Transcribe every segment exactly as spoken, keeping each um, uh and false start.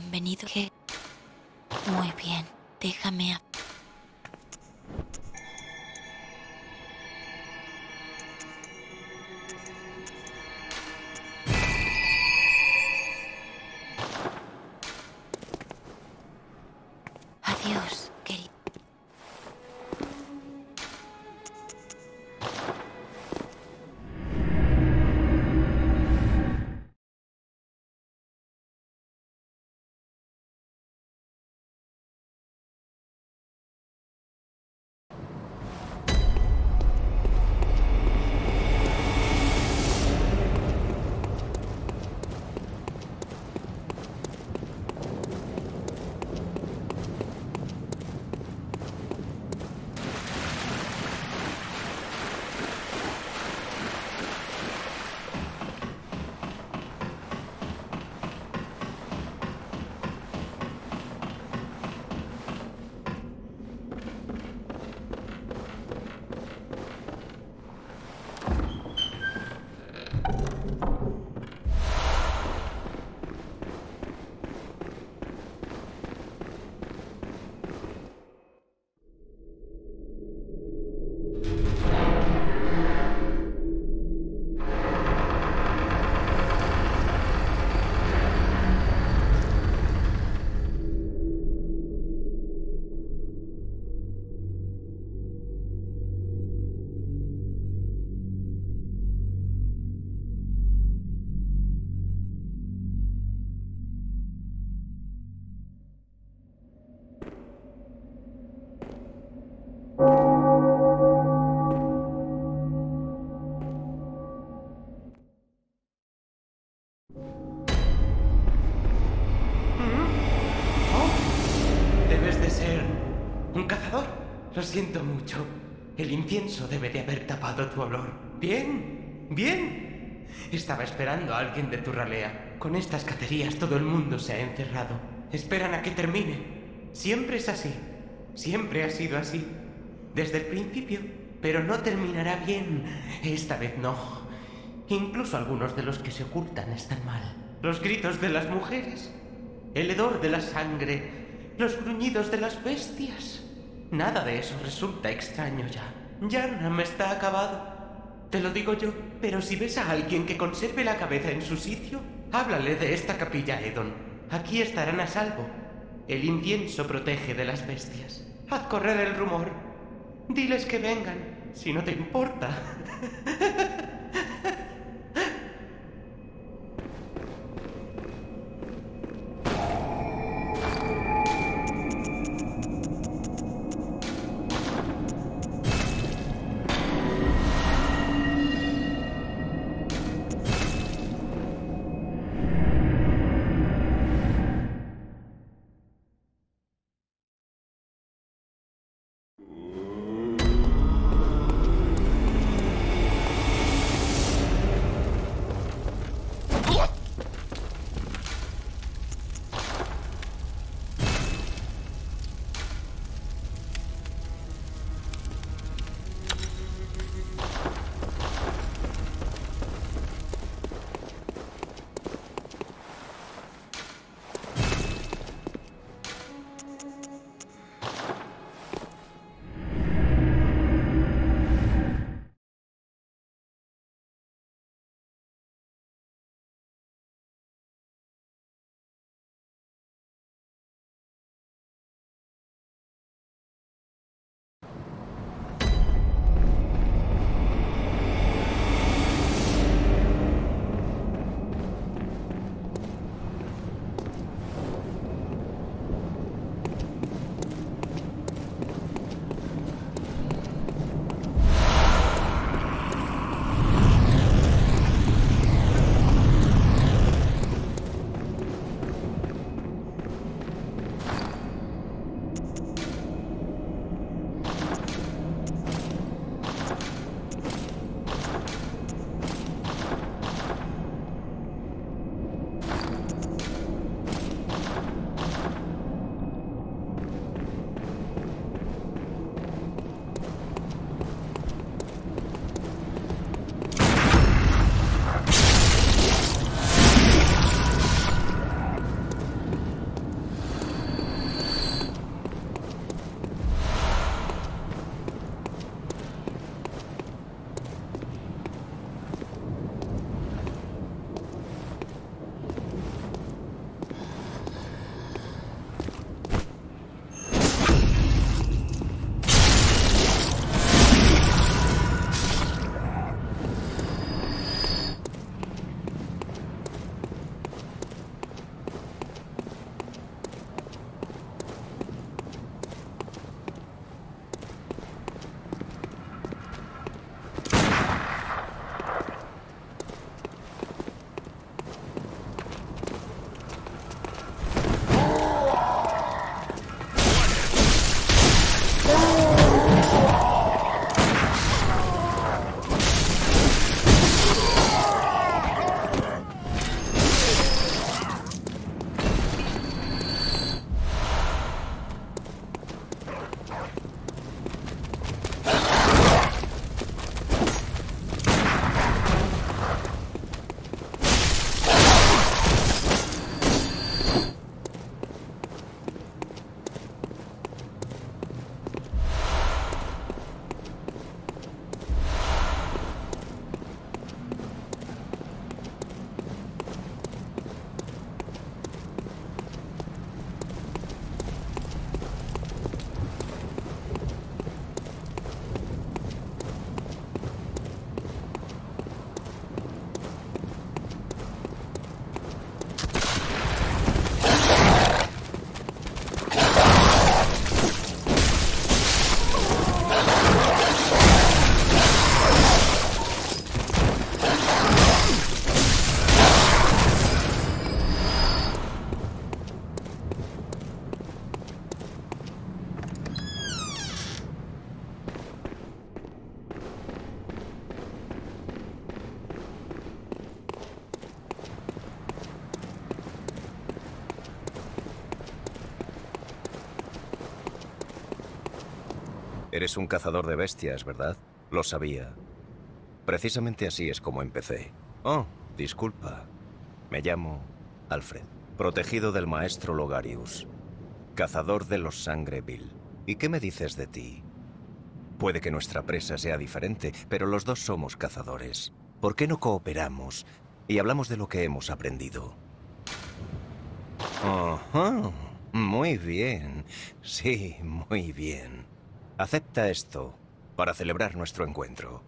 Bienvenido. ¿Qué? Muy bien, déjame a... Lo siento mucho. El incienso debe de haber tapado tu olor. ¡Bien! ¡Bien! Estaba esperando a alguien de tu ralea. Con estas cacerías todo el mundo se ha encerrado. Esperan a que termine. Siempre es así. Siempre ha sido así. Desde el principio. Pero no terminará bien. Esta vez no. Incluso algunos de los que se ocultan están mal. Los gritos de las mujeres. El hedor de la sangre. Los gruñidos de las bestias. Nada de eso resulta extraño ya. Yharnam está acabado. Te lo digo yo, pero si ves a alguien que conserve la cabeza en su sitio, háblale de esta capilla, Edon. Aquí estarán a salvo. El incienso protege de las bestias. Haz correr el rumor. Diles que vengan, si no te importa. Eres un cazador de bestias, ¿verdad? Lo sabía. Precisamente así es como empecé. Oh, disculpa. Me llamo Alfred, protegido del maestro Logarius, cazador de los Sangreville. ¿Y qué me dices de ti? Puede que nuestra presa sea diferente, pero los dos somos cazadores. ¿Por qué no cooperamos y hablamos de lo que hemos aprendido? ¡Ajá! Muy bien. Sí, muy bien. Acepta esto para celebrar nuestro encuentro.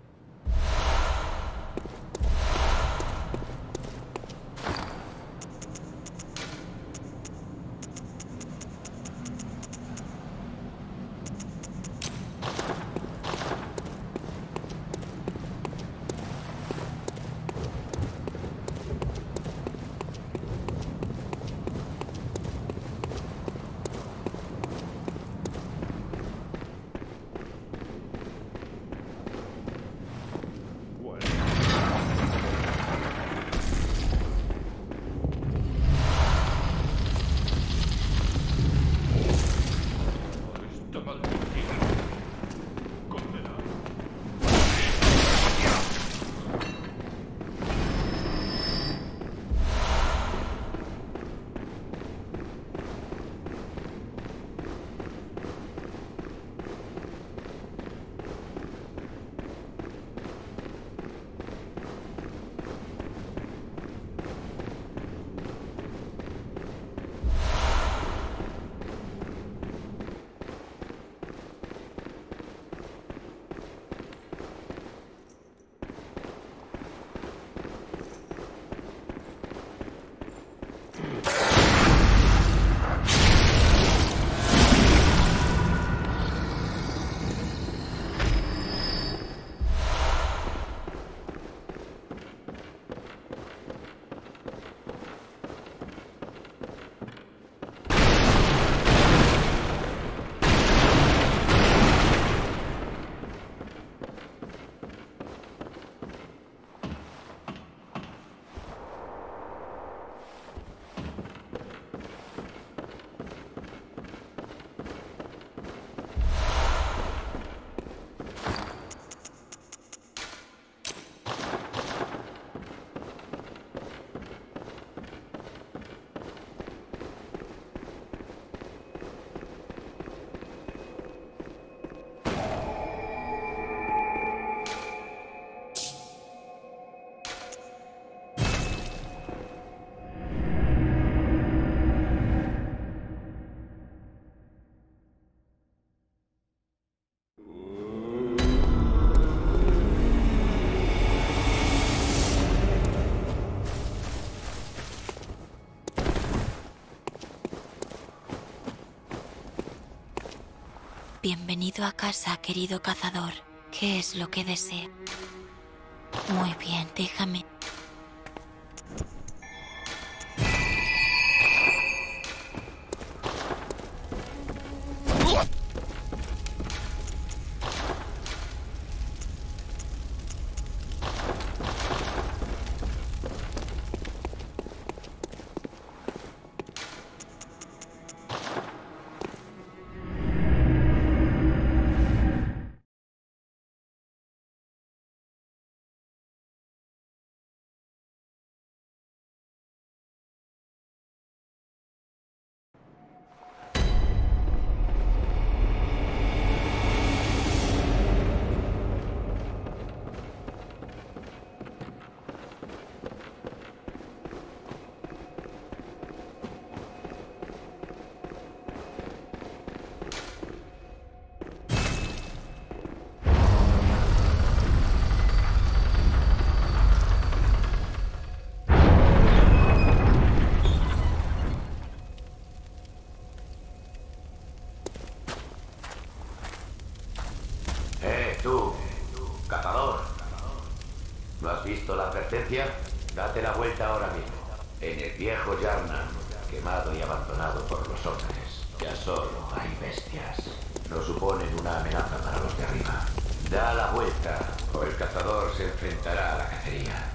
Bienvenido a casa, querido cazador. ¿Qué es lo que desea? Muy bien, déjame. La advertencia, date la vuelta ahora mismo. En el viejo Yharnam, quemado y abandonado por los hombres, ya solo hay bestias. No suponen una amenaza para los de arriba. Da la vuelta, o el cazador se enfrentará a la cacería.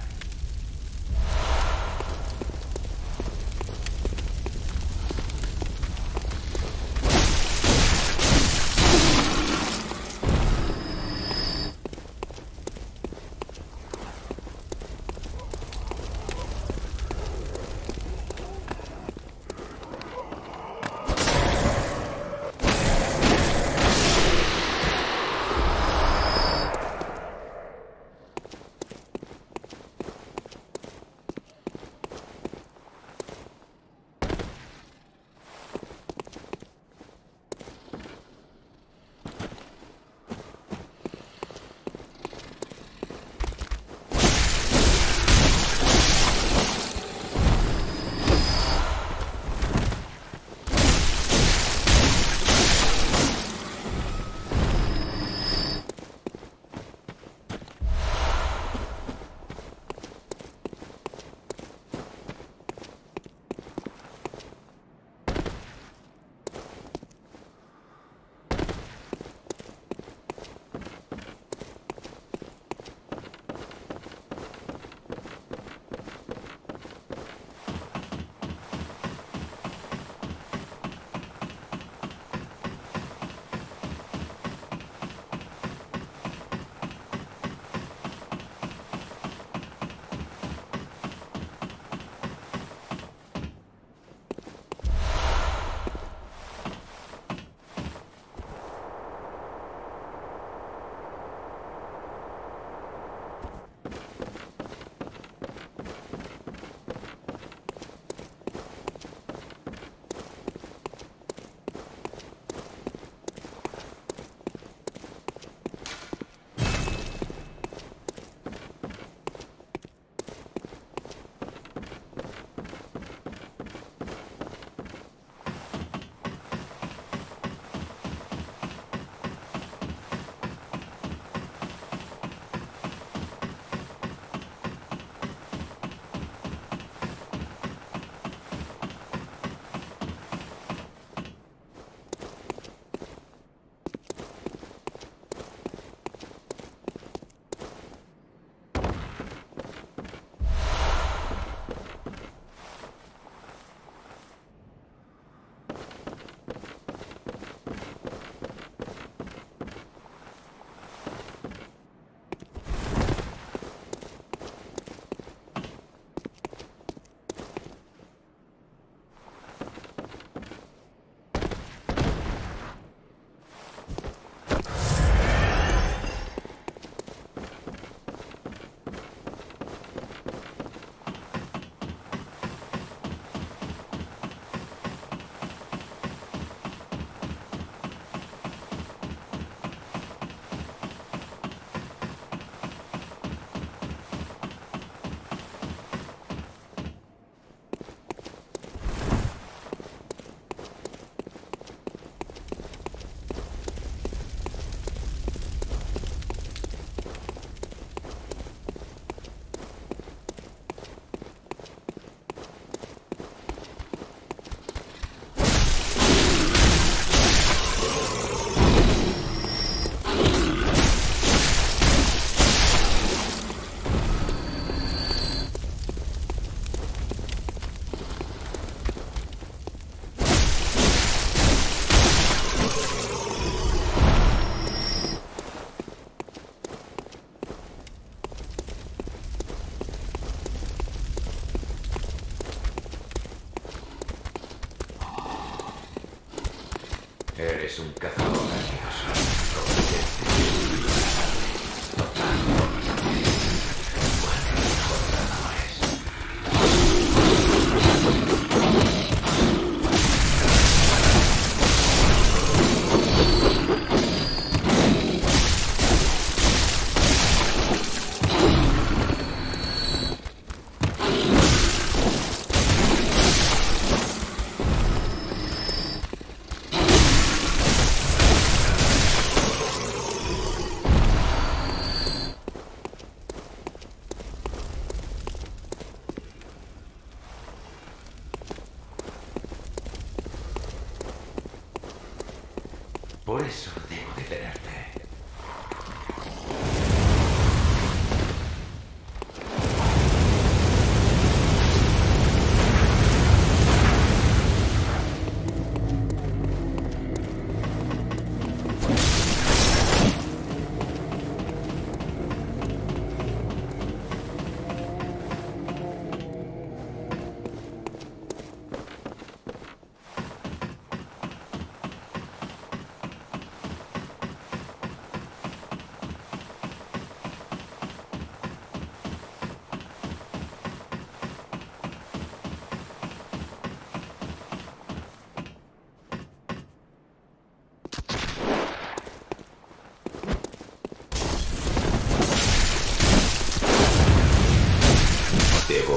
Eres un cazador ansioso.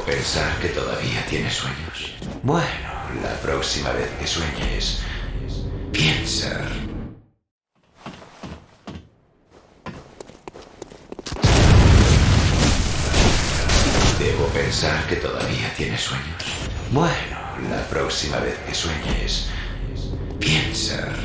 Pensar que todavía tienes sueños. Bueno, la próxima vez que sueñes, piensa. Debo pensar que todavía tienes sueños. Bueno, la próxima vez que sueñes, piensa.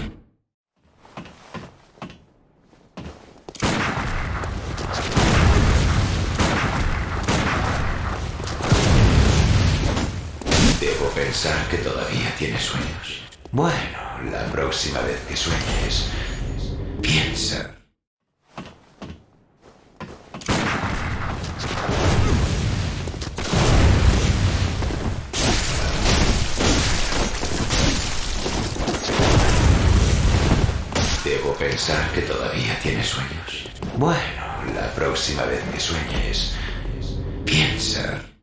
Pensar que todavía tienes sueños. Bueno, la próxima vez que sueñes, piensa. Debo pensar que todavía tienes sueños. Bueno, la próxima vez que sueñes, piensa.